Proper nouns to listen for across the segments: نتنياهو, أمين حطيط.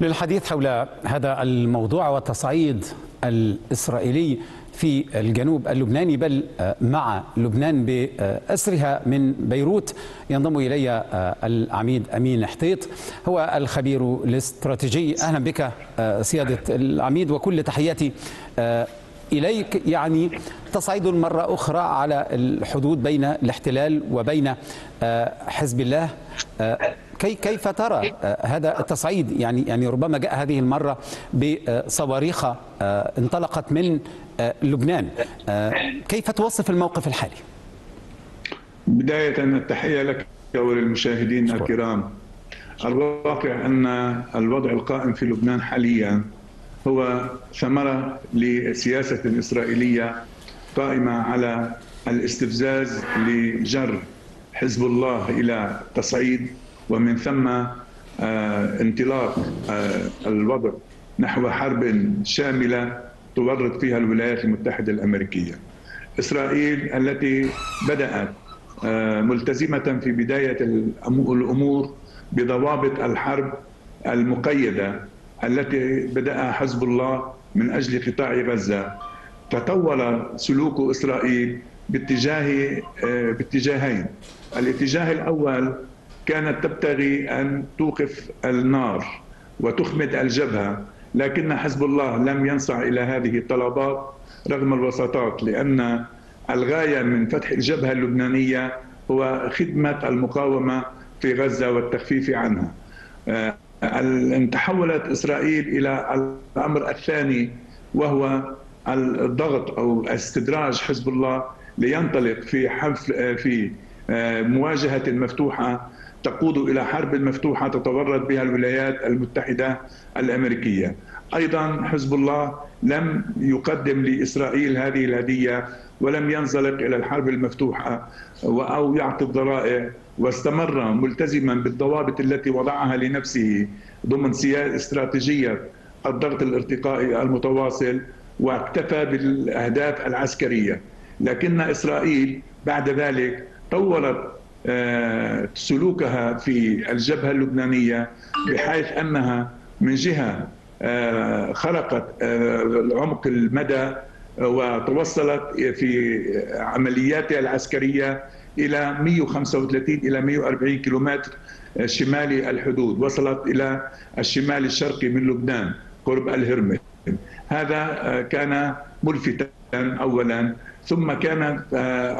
للحديث حول هذا الموضوع والتصعيد الإسرائيلي في الجنوب اللبناني بل مع لبنان بأسرها من بيروت ينضم إلي العميد أمين حطيط هو الخبير الاستراتيجي. أهلا بك سيادة العميد وكل تحياتي إليك. يعني تصعيد مرة أخرى على الحدود بين الاحتلال وبين حزب الله، كيف ترى هذا التصعيد؟ يعني ربما جاء هذه المرة بصواريخ انطلقت من لبنان، كيف توصف الموقف الحالي؟ بداية التحية لك وللمشاهدين الكرام. الواقع أن الوضع القائم في لبنان حاليا هو ثمرة لسياسة إسرائيلية قائمة على الاستفزاز لجر حزب الله إلى تصعيد ومن ثم انطلاق الوضع نحو حرب شاملة تورط فيها الولايات المتحدة الأمريكية. إسرائيل التي بدأت ملتزمة في بداية الأمور بضوابط الحرب المقيدة التي بدأ حزب الله من أجل قطاع غزة، تطور سلوك إسرائيل باتجاهين. الاتجاه الأول كانت تبتغي أن توقف النار وتخمد الجبهة، لكن حزب الله لم ينصع إلى هذه الطلبات رغم الوساطات، لأن الغاية من فتح الجبهة اللبنانية هو خدمة المقاومة في غزة والتخفيف عنها. تحولت إسرائيل إلى الأمر الثاني وهو الضغط أو استدراج حزب الله لينطلق في مواجهة مفتوحة تقود إلى حرب مفتوحة تتورط بها الولايات المتحدة الأمريكية. أيضا حزب الله لم يقدم لإسرائيل هذه الهدية ولم ينزلق إلى الحرب المفتوحة أو يعطي الضرائب، واستمر ملتزما بالضوابط التي وضعها لنفسه ضمن سياسة استراتيجية الضغط الارتقائي المتواصل واكتفى بالأهداف العسكرية. لكن إسرائيل بعد ذلك طورت سلوكها في الجبهة اللبنانية بحيث أنها من جهة خرقت عمق المدى وتوصلت في عملياتها العسكرية إلى 135 إلى 140 كيلومتر شمالي الحدود، وصلت إلى الشمال الشرقي من لبنان قرب الهرمل. هذا كان ملفتا أولا، ثم كان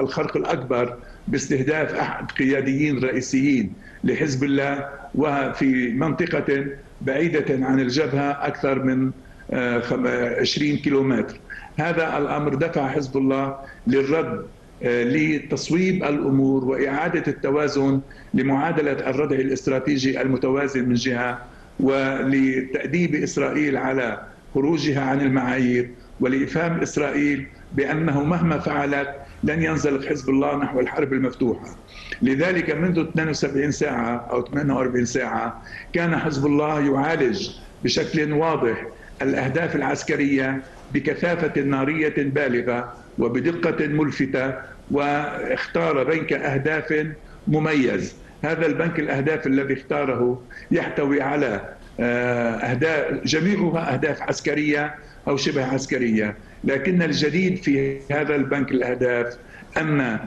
الخرق الأكبر باستهداف أحد قياديين رئيسيين لحزب الله وفي منطقة بعيدة عن الجبهة أكثر من 20 كيلومتر. هذا الأمر دفع حزب الله للرد لتصويب الأمور وإعادة التوازن لمعادلة الردع الاستراتيجي المتوازن من جهة، ولتأديب إسرائيل على خروجها عن المعايير، ولإفهام إسرائيل بأنه مهما فعلت لن ينزلق حزب الله نحو الحرب المفتوحة. لذلك منذ 72 ساعة أو 48 ساعة كان حزب الله يعالج بشكل واضح الأهداف العسكرية بكثافة نارية بالغة وبدقة ملفتة، واختار بنك أهداف مميز. هذا البنك الأهداف الذي اختاره يحتوي على أهداف جميعها أهداف عسكرية أو شبه عسكرية، لكن الجديد في هذا البنك الأهداف أن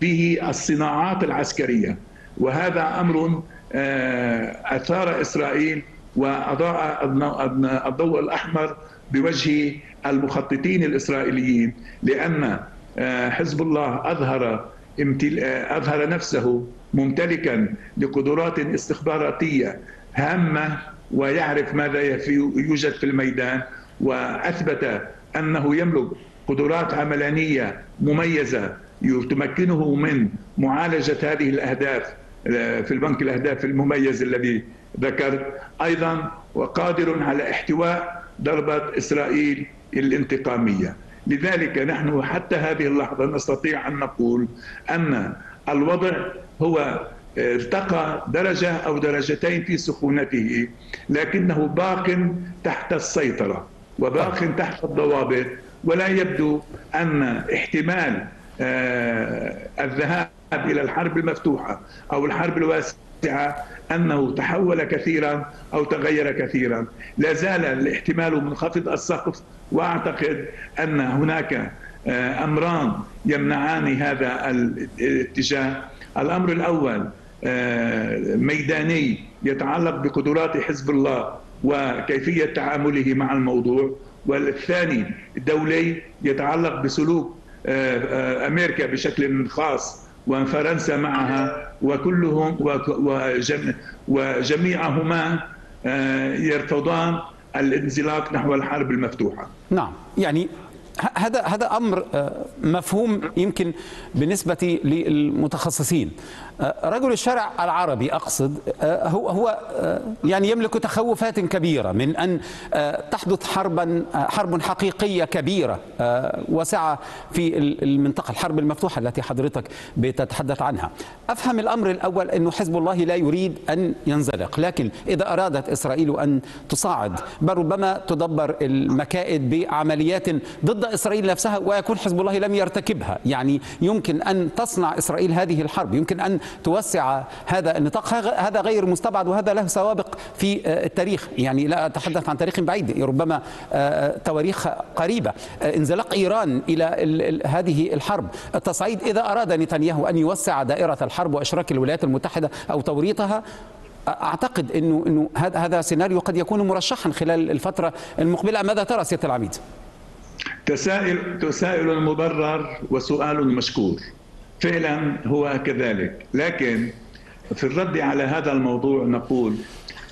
فيه الصناعات العسكرية، وهذا أمر أثار إسرائيل وأضاء الضوء الأحمر بوجه المخططين الإسرائيليين، لأن حزب الله أظهر نفسه ممتلكا لقدرات استخباراتية هامة ويعرف ماذا يوجد في الميدان، وأثبت أنه يملك قدرات عملانية مميزة تمكنه من معالجة هذه الأهداف في البنك الأهداف المميز الذي ذكرت. أيضا وقادر على احتواء ضربة إسرائيل الانتقامية. لذلك نحن حتى هذه اللحظة نستطيع أن نقول أن الوضع هو ارتقى درجة أو درجتين في سخونته، لكنه باق تحت السيطرة وباق تحت الضوابط، ولا يبدو أن احتمال الذهاب إلى الحرب المفتوحة أو الحرب الواسعة أنه تحول كثيرا أو تغير كثيرا. لا زال الاحتمال منخفض السقف، وأعتقد أن هناك أمران يمنعان هذا الاتجاه. الأمر الأول ميداني يتعلق بقدرات حزب الله وكيفية تعامله مع الموضوع، والثاني دولي يتعلق بسلوك أمريكا بشكل خاص وفرنسا معها، وكلهم وجميعهما يرفضان الانزلاق نحو الحرب المفتوحة. نعم، يعني هذا أمر مفهوم يمكن بالنسبة للمتخصصين. رجل الشارع العربي أقصد هو يعني يملك تخوفات كبيرة من أن تحدث حرب حقيقية كبيرة واسعة في المنطقة، الحرب المفتوحة التي حضرتك بتتحدث عنها. أفهم الأمر الأول أنه حزب الله لا يريد أن ينزلق، لكن إذا أرادت إسرائيل أن تصعد بل ربما تدبر المكائد بعمليات ضد إسرائيل نفسها ويكون حزب الله لم يرتكبها. يعني يمكن أن تصنع إسرائيل هذه الحرب، يمكن أن توسع هذا النطاق. هذا غير مستبعد وهذا له سوابق في التاريخ، يعني لا أتحدث عن تاريخ بعيد، ربما تواريخ قريبة، انزلاق إيران إلى هذه الحرب، التصعيد إذا أراد نتنياهو أن يوسع دائرة الحرب وإشراك الولايات المتحدة أو توريطها. أعتقد أنه هذا سيناريو قد يكون مرشحا خلال الفترة المقبلة. ماذا ترى سيادة العميد؟ تساؤل مبرر وسؤال مشكور، فعلا هو كذلك. لكن في الرد على هذا الموضوع نقول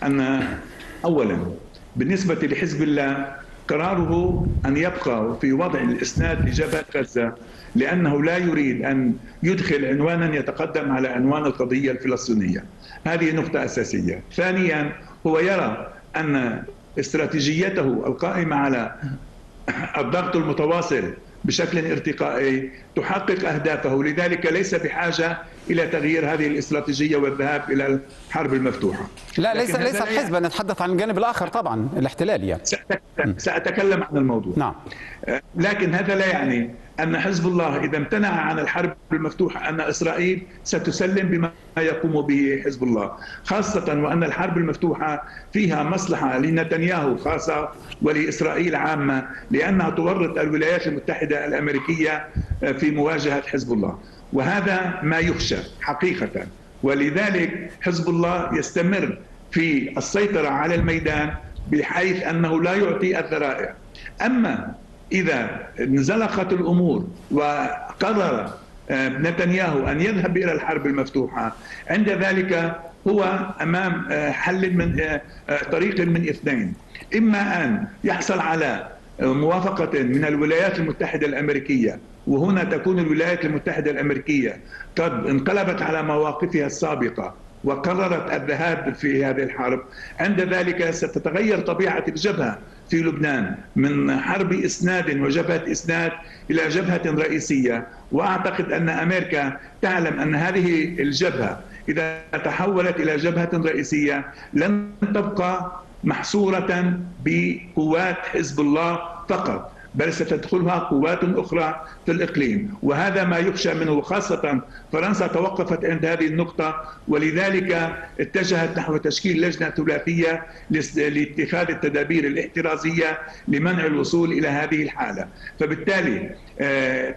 أن أولا بالنسبة لحزب الله قراره أن يبقى في وضع الإسناد لجبهة غزة، لأنه لا يريد أن يدخل عنوانا يتقدم على عنوان القضية الفلسطينية. هذه نقطة أساسية. ثانيا هو يرى أن استراتيجيته القائمة على الضغط المتواصل بشكل ارتقائي تحقق أهدافه، لذلك ليس بحاجة إلى تغيير هذه الاستراتيجية والذهاب إلى الحرب المفتوحة. لا، ليس الحزب، نتحدث عن الجانب الآخر طبعا الاحتلال. يعني سأتكلم عن الموضوع. نعم. لكن هذا لا يعني أن حزب الله إذا امتنع عن الحرب المفتوحة أن إسرائيل ستسلم بما يقوم به حزب الله، خاصة وأن الحرب المفتوحة فيها مصلحة لنتنياهو خاصة ولإسرائيل عامة، لأنها تورط الولايات المتحدة الأمريكية في مواجهة حزب الله، وهذا ما يخشى حقيقة. ولذلك حزب الله يستمر في السيطرة على الميدان بحيث أنه لا يعطي الذرائع. أما إذا انزلقت الأمور وقرر نتنياهو أن يذهب إلى الحرب المفتوحة، عند ذلك هو أمام حل من طريق من اثنين: إما أن يحصل على موافقة من الولايات المتحدة الأمريكية، وهنا تكون الولايات المتحدة الأمريكية قد انقلبت على مواقفها السابقة وقررت الذهاب في هذه الحرب، عند ذلك ستتغير طبيعة الجبهة في لبنان من حرب إسناد وجبهة إسناد إلى جبهة رئيسية. وأعتقد أن أمريكا تعلم أن هذه الجبهة إذا تحولت إلى جبهة رئيسية لن تبقى محصورة بقوات حزب الله فقط، بل ستدخلها قوات أخرى في الإقليم، وهذا ما يخشى منه. خاصة فرنسا توقفت عند هذه النقطة، ولذلك اتجهت نحو تشكيل لجنة ثلاثية لاتخاذ التدابير الاحترازية لمنع الوصول إلى هذه الحالة. فبالتالي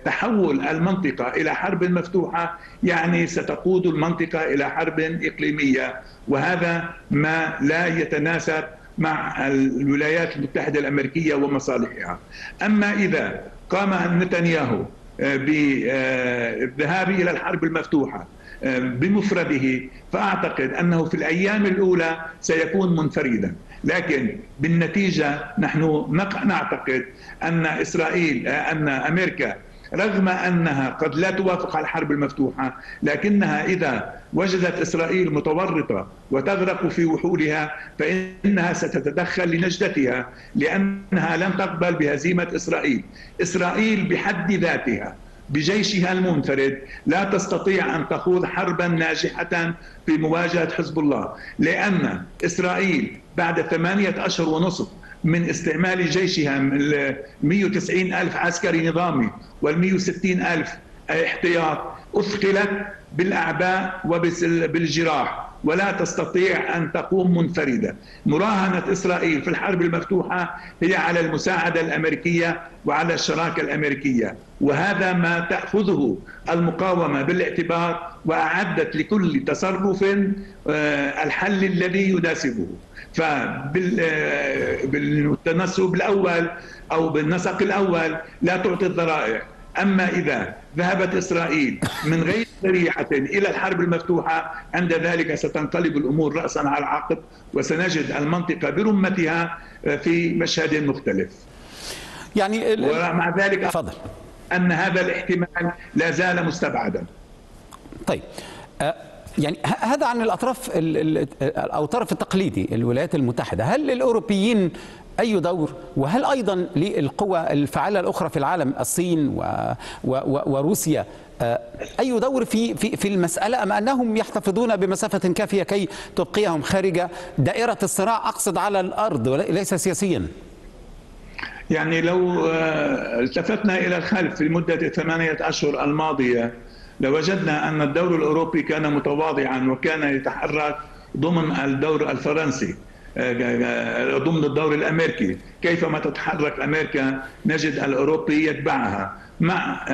تحول المنطقة إلى حرب مفتوحة يعني ستقود المنطقة إلى حرب إقليمية، وهذا ما لا يتناسب مع الولايات المتحدة الأمريكية ومصالحها. أما إذا قام نتنياهو بالذهاب إلى الحرب المفتوحة بمفرده، فأعتقد أنه في الأيام الأولى سيكون منفردا، لكن بالنتيجة نحن نعتقد أن أمريكا رغم أنها قد لا توافق على الحرب المفتوحة، لكنها إذا وجدت إسرائيل متورطة وتغرق في وحولها فإنها ستتدخل لنجدتها، لأنها لن تقبل بهزيمة إسرائيل. إسرائيل بحد ذاتها بجيشها المنفرد لا تستطيع أن تخوض حربا ناجحة في مواجهة حزب الله، لأن إسرائيل بعد 8 أشهر ونصف من استعمال جيشها 190 ألف عسكري نظامي وال 160 ألف احتياط أثقلت بالأعباء وبالجراح، ولا تستطيع أن تقوم منفردة. مراهنة إسرائيل في الحرب المفتوحة هي على المساعدة الأمريكية وعلى الشراكة الأمريكية، وهذا ما تأخذه المقاومة بالاعتبار، وأعدت لكل تصرف الحل الذي يناسبه. فبالتنسب الأول أو بالنسق الأول لا تعطي الذرائع. أما إذا ذهبت إسرائيل من غير ذريعة إلى الحرب المفتوحة، عند ذلك ستنقلب الأمور رأسا على عقب، وسنجد المنطقة برمتها في مشهد مختلف. يعني ومع ذلك فضل. أن هذا الاحتمال لا زال مستبعدا. طيب يعني هذا عن الأطراف أو الطرف التقليدي الولايات المتحدة. هل الأوروبيين أي دور، وهل أيضا للقوى الفاعلة الأخرى في العالم الصين وروسيا أي دور في المسألة، أم أنهم يحتفظون بمسافة كافية كي تبقيهم خارج دائرة الصراع، أقصد على الأرض وليس سياسيا؟ يعني لو التفتنا إلى الخلف في مدة 8 أشهر الماضية لوجدنا أن الدور الأوروبي كان متواضعا، وكان يتحرك ضمن الدور الفرنسي ضمن الدور الأمريكي. كيفما تتحرك أمريكا نجد الأوروبي يتبعها، مع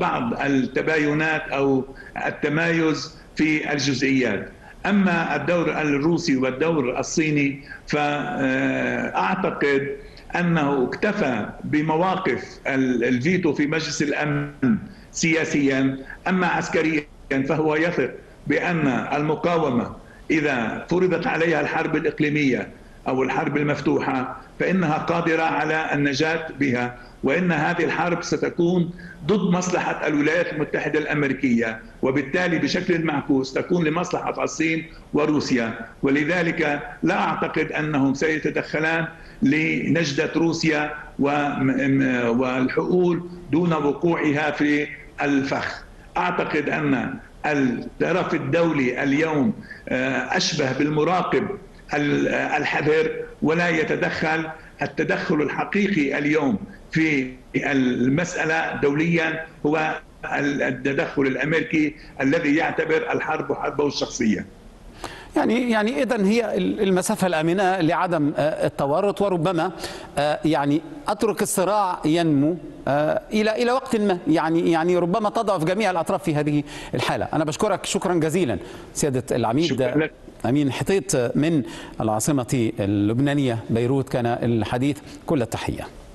بعض التباينات أو التمايز في الجزئيات. أما الدور الروسي والدور الصيني فأعتقد أنه اكتفى بمواقف الفيتو في مجلس الأمن سياسيا. أما عسكريا فهو يثق بأن المقاومة إذا فرضت عليها الحرب الإقليمية أو الحرب المفتوحة فإنها قادرة على النجاة بها، وإن هذه الحرب ستكون ضد مصلحة الولايات المتحدة الأمريكية، وبالتالي بشكل معكوس تكون لمصلحة الصين وروسيا. ولذلك لا أعتقد أنهم سيتدخلان لنجدة روسيا والحقول دون وقوعها في الفخ. أعتقد أن الطرف الدولي اليوم أشبه بالمراقب الحذر ولا يتدخل. التدخل الحقيقي اليوم في المسألة دوليا هو التدخل الأمريكي الذي يعتبر الحرب حربه الشخصية. يعني إذن هي المسافة الآمنة لعدم التورط، وربما يعني أترك الصراع ينمو إلى وقت ما، يعني ربما تضعف جميع الأطراف في هذه الحالة. أنا بشكرك شكرا جزيلا سيادة العميد أمين حطيط من العاصمة اللبنانية بيروت، كان الحديث. كل التحية.